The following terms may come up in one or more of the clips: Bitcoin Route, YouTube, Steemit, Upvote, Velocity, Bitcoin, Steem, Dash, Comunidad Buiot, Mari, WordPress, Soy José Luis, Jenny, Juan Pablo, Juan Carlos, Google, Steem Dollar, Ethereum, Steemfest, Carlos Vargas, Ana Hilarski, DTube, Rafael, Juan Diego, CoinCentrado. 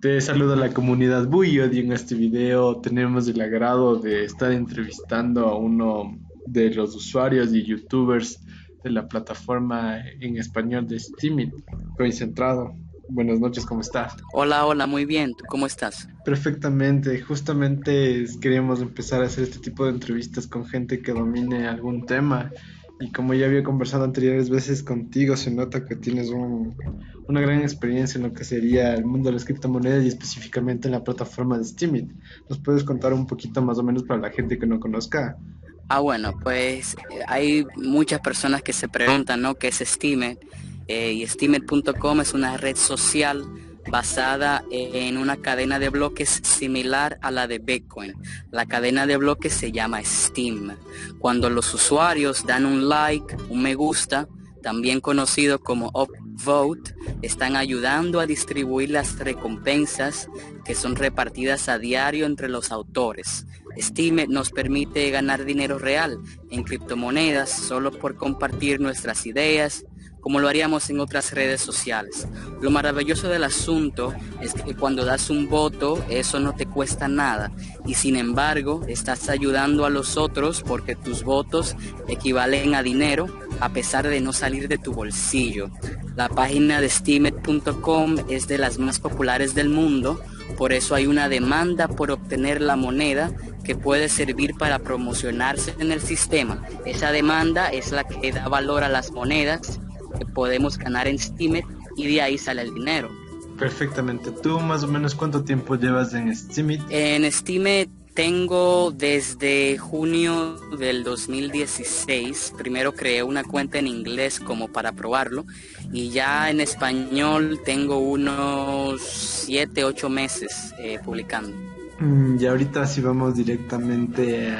Te saludo a la comunidad Buiot y en este video tenemos el agrado de estar entrevistando a uno de los usuarios y youtubers de la plataforma en español de Steemit, CoinCentrado. Buenas noches, ¿cómo estás? Hola, muy bien. ¿Tú cómo estás? Perfectamente. Justamente queríamos empezar a hacer este tipo de entrevistas con gente que domine algún tema. Y como ya había conversado anteriores veces contigo, se nota que tienes una gran experiencia en lo que sería el mundo de las criptomonedas y específicamente en la plataforma de Steemit. ¿Nos puedes contar un poquito más o menos para la gente que no conozca? Bueno, pues hay muchas personas que se preguntan, ¿no?, qué es Steemit. Y Steemit.com es una red social basada en una cadena de bloques similar a la de Bitcoin. La cadena de bloques se llama Steem. Cuando los usuarios dan un like, un me gusta, también conocido como Upvote, están ayudando a distribuir las recompensas que son repartidas a diario entre los autores. Steemit nos permite ganar dinero real en criptomonedas solo por compartir nuestras ideas, como lo haríamos en otras redes sociales. Lo maravilloso del asunto es que cuando das un voto, eso no te cuesta nada, y sin embargo estás ayudando a los otros porque tus votos equivalen a dinero a pesar de no salir de tu bolsillo. La página de Steemit.com es de las más populares del mundo, por eso hay una demanda por obtener la moneda que puede servir para promocionarse en el sistema. Esa demanda es la que da valor a las monedas que podemos ganar en Steemit y de ahí sale el dinero. Perfectamente. ¿Tú más o menos cuánto tiempo llevas en Steemit? En Steemit tengo desde junio del 2016. Primero creé una cuenta en inglés como para probarlo y ya en español tengo unos 7-8 meses publicando. Y ahorita sí vamos directamente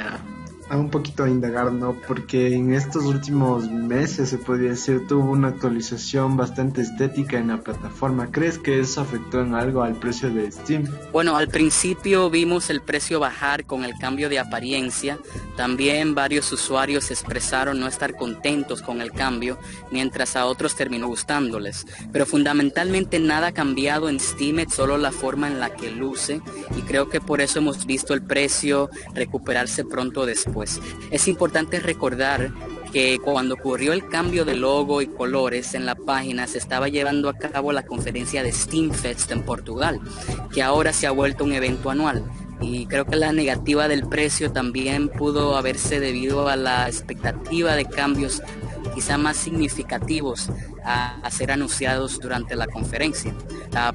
a un poquito a indagar, ¿no? Porque en estos últimos meses, se podría decir, tuvo una actualización bastante estética en la plataforma. ¿Crees que eso afectó en algo al precio de Steem? Bueno, al principio vimos el precio bajar con el cambio de apariencia. También varios usuarios expresaron no estar contentos con el cambio, mientras a otros terminó gustándoles. Pero fundamentalmente nada ha cambiado en Steemit, solo la forma en la que luce, y creo que por eso hemos visto el precio recuperarse pronto después. Es importante recordar que cuando ocurrió el cambio de logo y colores en la página, se estaba llevando a cabo la conferencia de Steemfest en Portugal, que ahora se ha vuelto un evento anual. Y creo que la negativa del precio también pudo haberse debido a la expectativa de cambios quizá más significativos a ser anunciados durante la conferencia.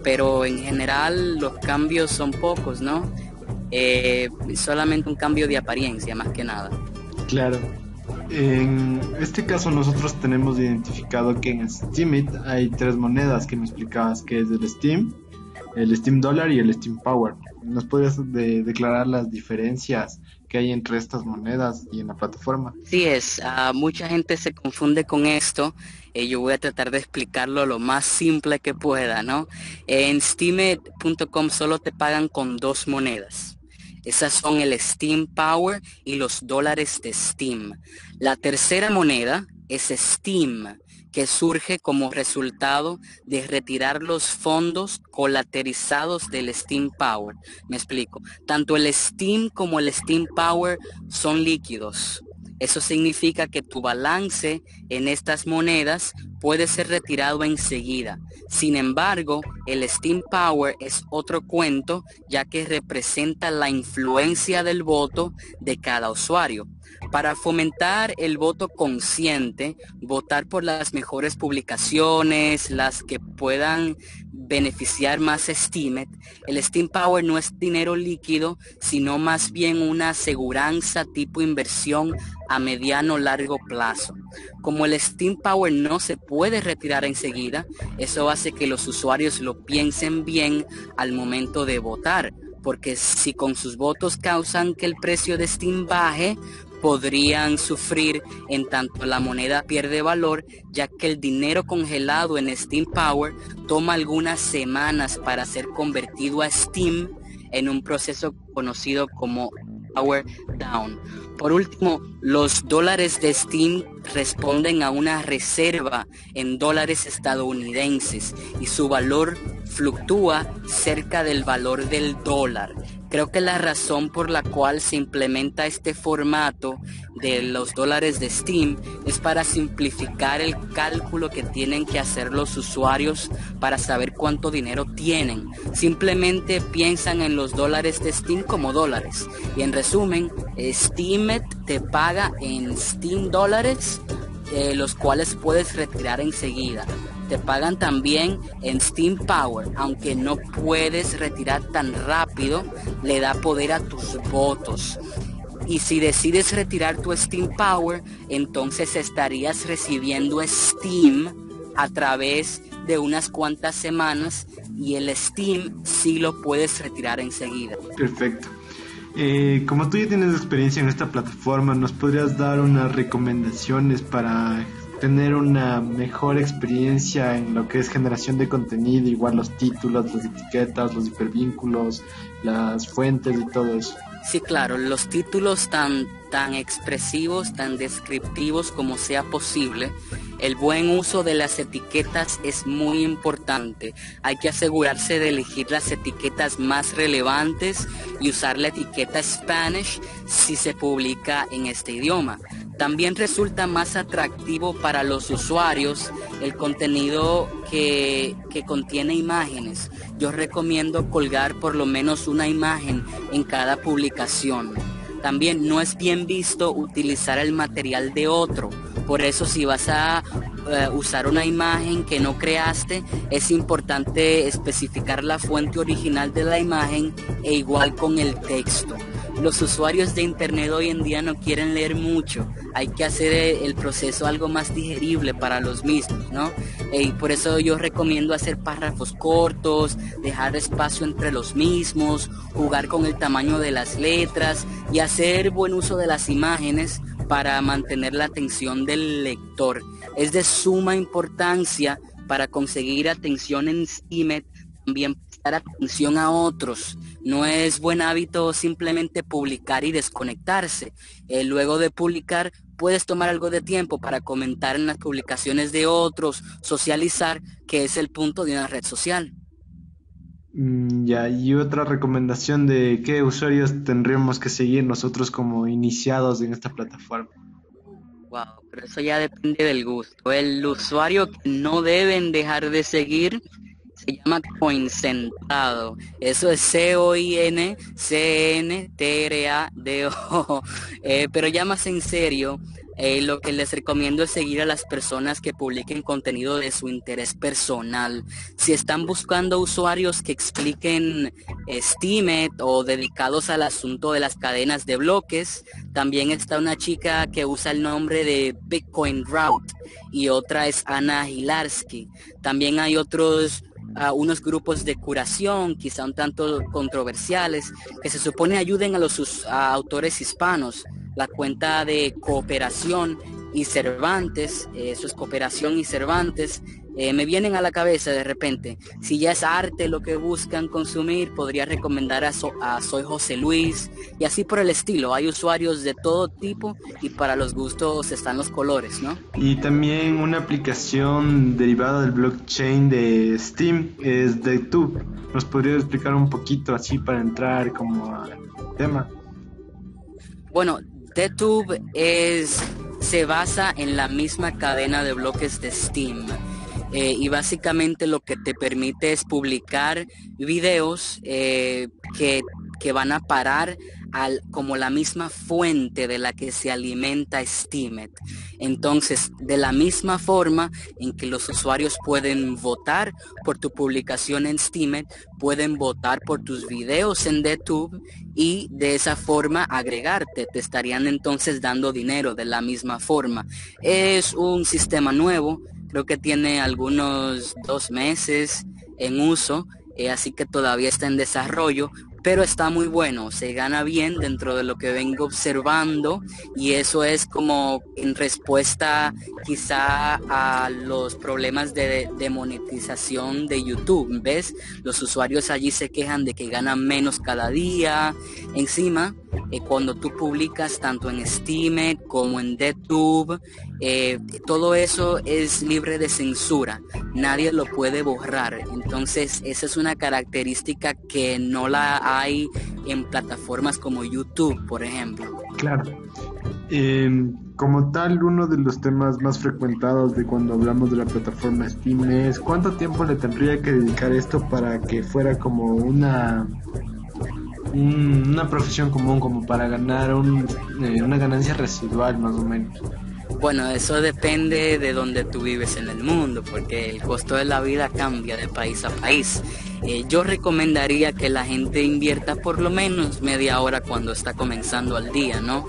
Pero en general los cambios son pocos, ¿no? Solamente un cambio de apariencia, más que nada. Claro. En este caso nosotros tenemos identificado que en Steemit hay tres monedas que me explicabas, que es el Steem Dollar y el Steem Power. ¿Nos puedes declarar las diferencias que hay entre estas monedas y en la plataforma? Sí, mucha gente se confunde con esto. Yo voy a tratar de explicarlo lo más simple que pueda, ¿no? En Steemit.com solo te pagan con dos monedas. Esas son el Steem Power y los dólares de Steem. La tercera moneda es Steem, que surge como resultado de retirar los fondos colaterizados del Steem Power. Me explico. Tanto el Steem como el Steem Power son líquidos. Eso significa que tu balance en estas monedas puede ser retirado enseguida. Sin embargo, el Steem Power es otro cuento, ya que representa la influencia del voto de cada usuario. Para fomentar el voto consciente, votar por las mejores publicaciones, las que puedan beneficiar más Steemit, el Steem Power no es dinero líquido, sino más bien una aseguranza tipo inversión a mediano o largo plazo. Como el Steem Power no se puede retirar enseguida, eso hace que los usuarios lo piensen bien al momento de votar, porque si con sus votos causan que el precio de Steem baje, podrían sufrir en tanto la moneda pierde valor, ya que el dinero congelado en Steem Power toma algunas semanas para ser convertido a Steem en un proceso conocido como power down. Por último, los dólares de Steem responden a una reserva en dólares estadounidenses y su valor fluctúa cerca del valor del dólar. Creo que la razón por la cual se implementa este formato de los dólares de Steem es para simplificar el cálculo que tienen que hacer los usuarios para saber cuánto dinero tienen. Simplemente piensan en los dólares de Steem como dólares. Y en resumen, Steemit te paga en Steem dólares, los cuales puedes retirar enseguida. Te pagan también en Steem Power, aunque no puedes retirar tan rápido, le da poder a tus votos. Y si decides retirar tu Steem Power, entonces estarías recibiendo Steem a través de unas cuantas semanas y el Steem sí lo puedes retirar enseguida. Perfecto. Como tú ya tienes experiencia en esta plataforma, ¿nos podrías dar unas recomendaciones para tener una mejor experiencia en lo que es generación de contenido, igual los títulos, las etiquetas, los hipervínculos, las fuentes y todo eso? Sí, claro, los títulos tan expresivos, tan descriptivos como sea posible. El buen uso de las etiquetas es muy importante. Hay que asegurarse de elegir las etiquetas más relevantes y usar la etiqueta Spanish si se publica en este idioma. También resulta más atractivo para los usuarios el contenido que contiene imágenes. Yo recomiendo colgar por lo menos una imagen en cada publicación. También no es bien visto utilizar el material de otro. Por eso, si vas a usar una imagen que no creaste, es importante especificar la fuente original de la imagen e igual con el texto. Los usuarios de internet hoy en día no quieren leer mucho, hay que hacer el proceso algo más digerible para los mismos, ¿no? Y por eso yo recomiendo hacer párrafos cortos, dejar espacio entre los mismos, jugar con el tamaño de las letras y hacer buen uso de las imágenes para mantener la atención del lector. Es de suma importancia para conseguir atención en Steemit también prestar atención a otros. No es buen hábito simplemente publicar y desconectarse. Luego de publicar puedes tomar algo de tiempo para comentar en las publicaciones de otros, socializar, que es el punto de una red social. Ya, y otra recomendación de qué usuarios tendríamos que seguir nosotros como iniciados en esta plataforma. Wow, pero eso ya depende del gusto. El usuario que no deben dejar de seguir se llama CoinCentrado. Eso es CoinCentrado. Pero ya más en serio, lo que les recomiendo es seguir a las personas que publiquen contenido de su interés personal. Si están buscando usuarios que expliquen Steemit o dedicados al asunto de las cadenas de bloques, también está una chica que usa el nombre de Bitcoin Route y otra es Ana Hilarski. También hay otros unos grupos de curación, quizá un tanto controversiales, que se supone ayuden a los autores hispanos. La cuenta de Cooperación y Cervantes, eso es Cooperación y Cervantes, me vienen a la cabeza de repente. Si ya es arte lo que buscan consumir, podría recomendar a Soy José Luis, y así por el estilo. Hay usuarios de todo tipo y para los gustos están los colores, ¿no? Y también una aplicación derivada del blockchain de Steem es DTube. ¿Nos podría explicar un poquito así para entrar como al tema? Bueno, DTube se basa en la misma cadena de bloques de Steem y básicamente lo que te permite es publicar videos que van a parar como la misma fuente de la que se alimenta Steemit. Entonces, de la misma forma en que los usuarios pueden votar por tu publicación en Steemit, pueden votar por tus videos en DTube y de esa forma agregarte. Te estarían entonces dando dinero de la misma forma. Es un sistema nuevo, creo que tiene algunos 2 meses en uso, así que todavía está en desarrollo, pero está muy bueno, se gana bien dentro de lo que vengo observando y eso es como en respuesta quizá a los problemas de monetización de YouTube, ¿ves? Los usuarios allí se quejan de que ganan menos cada día, encima cuando tú publicas tanto en Steemit como en DTube, todo eso es libre de censura, nadie lo puede borrar. Entonces esa es una característica que no la hay en plataformas como YouTube, por ejemplo. Claro. Como tal, uno de los temas más frecuentados de cuando hablamos de la plataforma Steem es cuánto tiempo le tendría que dedicar esto para que fuera como una profesión común, como para ganar una ganancia residual más o menos. Bueno, eso depende de donde tú vives en el mundo, porque el costo de la vida cambia de país a país. Yo recomendaría que la gente invierta por lo menos media hora cuando está comenzando al día, ¿no?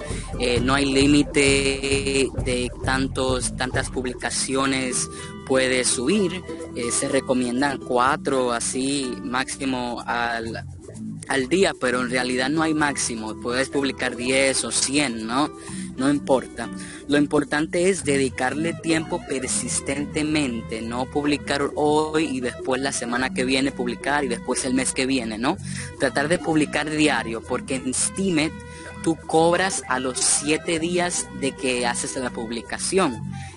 No hay límite de tantas publicaciones puedes subir. Se recomiendan 4 así máximo al día, pero en realidad no hay máximo, puedes publicar 10 o 100, ¿no? No importa. Lo importante es dedicarle tiempo persistentemente, no publicar hoy y después la semana que viene publicar y después el mes que viene, ¿no? Tratar de publicar diario, porque en Steemit tú cobras a los 7 días de que haces la publicación.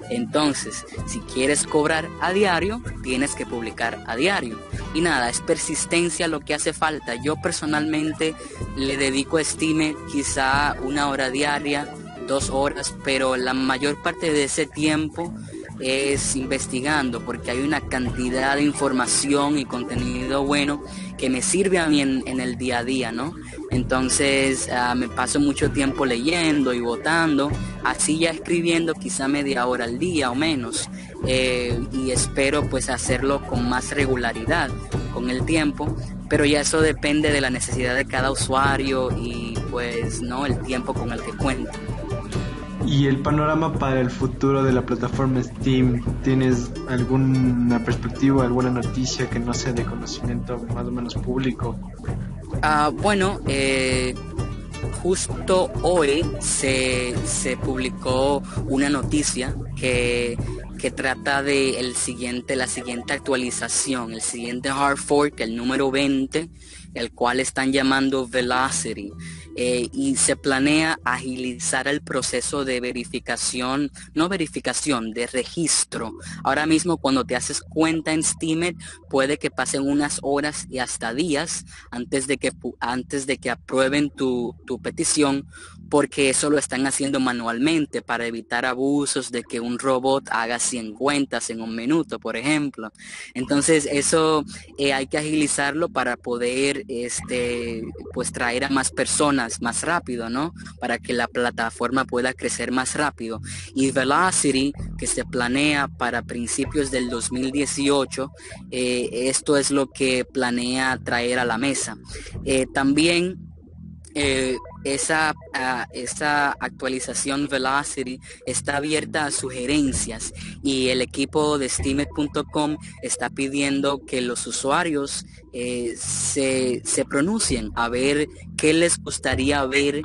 Entonces, si quieres cobrar a diario, tienes que publicar a diario. Y nada, es persistencia lo que hace falta. Yo personalmente le dedico a Steemit quizá 1 hora diaria, 2 horas, pero la mayor parte de ese tiempo es investigando, porque hay una cantidad de información y contenido bueno que me sirve a mí en el día a día, ¿no? Entonces me paso mucho tiempo leyendo y votando, así ya escribiendo quizá media hora al día o menos, y espero pues hacerlo con más regularidad con el tiempo, pero ya eso depende de la necesidad de cada usuario y pues no el tiempo con el que cuenta. ¿Y el panorama para el futuro de la plataforma Steem? ¿Tienes alguna perspectiva, alguna noticia que no sea de conocimiento más o menos público? Bueno, justo hoy se publicó una noticia que trata de la siguiente actualización, el siguiente hard fork, el número 20, el cual están llamando Velocity. Y se planea agilizar el proceso de de registro. Ahora mismo cuando te haces cuenta en Steemit puede que pasen unas horas y hasta días antes de que aprueben tu petición, porque eso lo están haciendo manualmente para evitar abusos de que un robot haga 100 cuentas en un minuto, por ejemplo. Entonces eso hay que agilizarlo para poder pues traer a más personas más rápido, ¿no? Para que la plataforma pueda crecer más rápido. Y Velocity, que se planea para principios del 2018, esto es lo que planea traer a la mesa. También esa actualización Velocity está abierta a sugerencias y el equipo de Steemit.com está pidiendo que los usuarios se pronuncien a ver qué les gustaría ver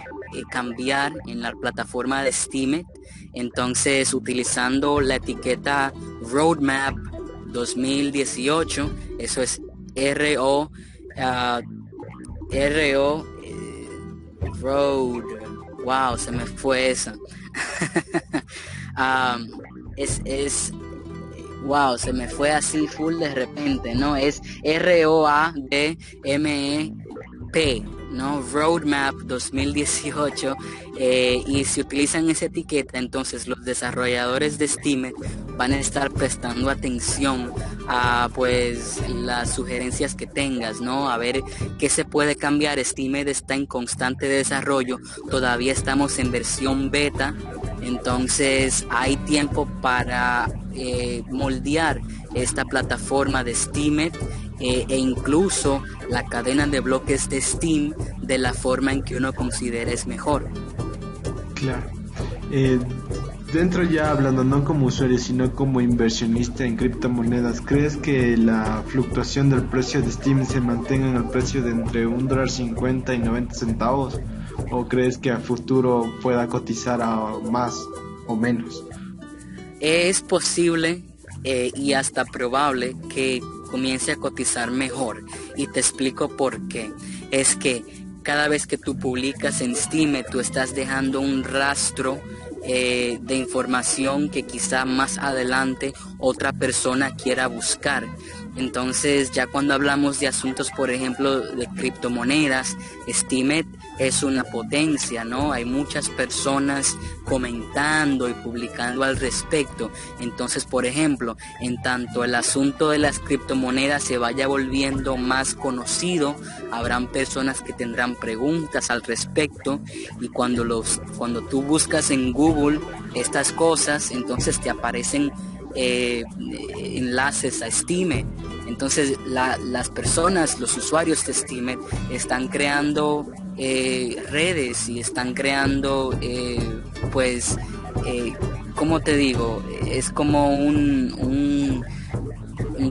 cambiar en la plataforma de Steemit. Entonces, utilizando la etiqueta Roadmap 2018, eso es wow, se me fue eso. Wow, se me fue así full de repente, ¿no? Es ROADMEP, ¿no? Roadmap 2018. Y si utilizan esa etiqueta, entonces los desarrolladores de Steemit van a estar prestando atención a pues las sugerencias que tengas, ¿no? A ver qué se puede cambiar. Steemit está en constante desarrollo, todavía estamos en versión beta, entonces hay tiempo para moldear esta plataforma de Steemit e incluso la cadena de bloques de Steem de la forma en que uno considere es mejor. Claro. Dentro ya hablando no como usuario sino como inversionista en criptomonedas, ¿crees que la fluctuación del precio de Steem se mantenga en el precio de entre $1.50 y 90 centavos? ¿O crees que a futuro pueda cotizar a más o menos? Es posible y hasta probable que comience a cotizar mejor, y te explico por qué. Es que cada vez que tú publicas en Steemit, tú estás dejando un rastro de información que quizá más adelante otra persona quiera buscar. Entonces, ya cuando hablamos de asuntos, por ejemplo, de criptomonedas, Steemit es una potencia, ¿no? Hay muchas personas comentando y publicando al respecto. Entonces, por ejemplo, en tanto el asunto de las criptomonedas se vaya volviendo más conocido, habrán personas que tendrán preguntas al respecto, y cuando tú buscas en Google estas cosas, entonces te aparecen enlaces a Steemit. Entonces las personas, los usuarios de Steemit están creando redes y están creando ¿cómo te digo? Es como un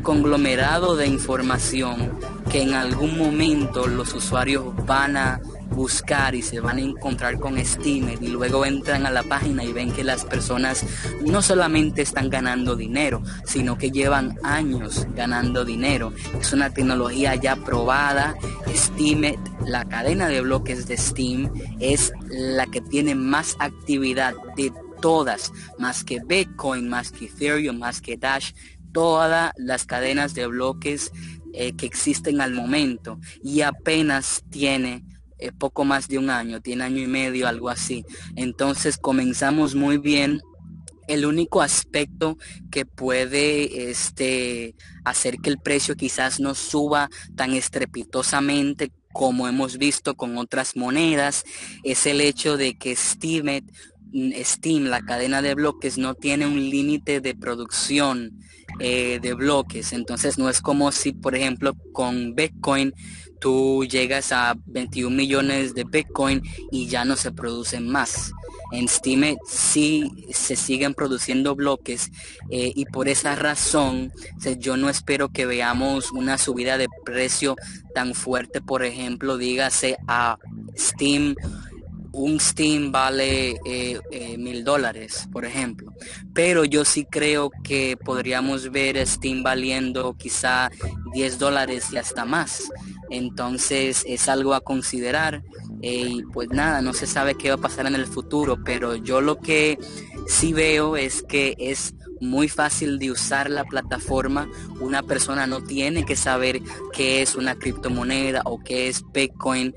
conglomerado de información que en algún momento los usuarios van a buscar y se van a encontrar con Steemit, y luego entran a la página y ven que las personas no solamente están ganando dinero, sino que llevan años ganando dinero. Es una tecnología ya probada. Steemit, la cadena de bloques de Steem, es la que tiene más actividad de todas, más que Bitcoin, más que Ethereum, más que Dash, todas las cadenas de bloques que existen al momento, y apenas tiene poco más de un año, tiene año y medio, algo así. Entonces comenzamos muy bien. El único aspecto que puede hacer que el precio quizás no suba tan estrepitosamente como hemos visto con otras monedas es el hecho de que Steem, la cadena de bloques, no tiene un límite de producción de bloques. Entonces no es como si, por ejemplo, con Bitcoin tú llegas a 21 millones de Bitcoin y ya no se producen más. En Steemit sí se siguen produciendo bloques, y por esa razón yo no espero que veamos una subida de precio tan fuerte. Por ejemplo, dígase a Steem, un Steem vale $1000, por ejemplo. Pero yo sí creo que podríamos ver Steem valiendo quizá $10 y hasta más. Entonces es algo a considerar. Y pues nada, no se sabe qué va a pasar en el futuro, pero yo lo que sí veo es que es muy fácil de usar la plataforma. Una persona no tiene que saber qué es una criptomoneda o qué es Bitcoin,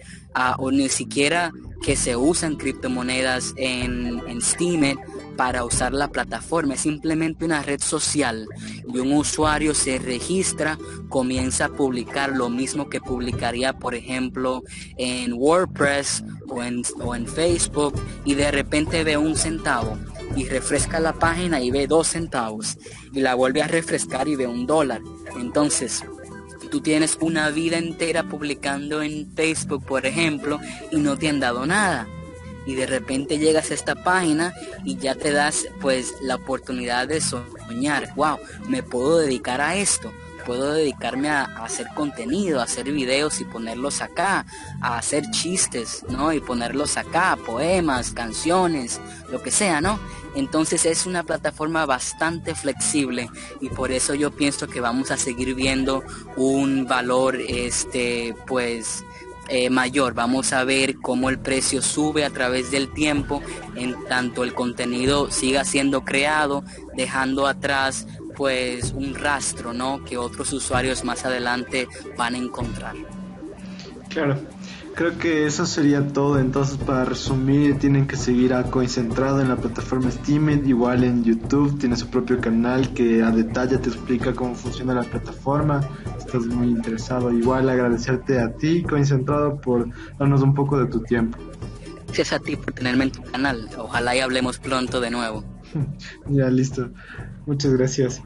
o ni siquiera que se usan criptomonedas en Steemit para usar la plataforma. Es simplemente una red social, y un usuario se registra, comienza a publicar lo mismo que publicaría, por ejemplo, en WordPress o en Facebook, y de repente ve un centavo y refresca la página y ve 2 centavos, y la vuelve a refrescar y ve $1. Entonces tú tienes una vida entera publicando en Facebook, por ejemplo, y no te han dado nada, y de repente llegas a esta página y ya te das pues la oportunidad de soñar. Wow, me puedo dedicar a esto, puedo dedicarme a hacer contenido, a hacer videos y ponerlos acá, a hacer chistes, ¿no? Y ponerlos acá, poemas, canciones, lo que sea, ¿no? Entonces es una plataforma bastante flexible, y por eso yo pienso que vamos a seguir viendo un valor mayor. Vamos a ver cómo el precio sube a través del tiempo, en tanto el contenido siga siendo creado, dejando atrás pues un rastro, ¿no?, que otros usuarios más adelante van a encontrar. Claro, creo que eso sería todo. Entonces, para resumir, tienen que seguir a CoinCentrado en la plataforma Steemit. Igual en YouTube tiene su propio canal que a detalle te explica cómo funciona la plataforma. Estás muy interesado. Igual agradecerte a ti, CoinCentrado, por darnos un poco de tu tiempo. Gracias a ti por tenerme en tu canal. Ojalá y hablemos pronto de nuevo. Ya, listo. Muchas gracias.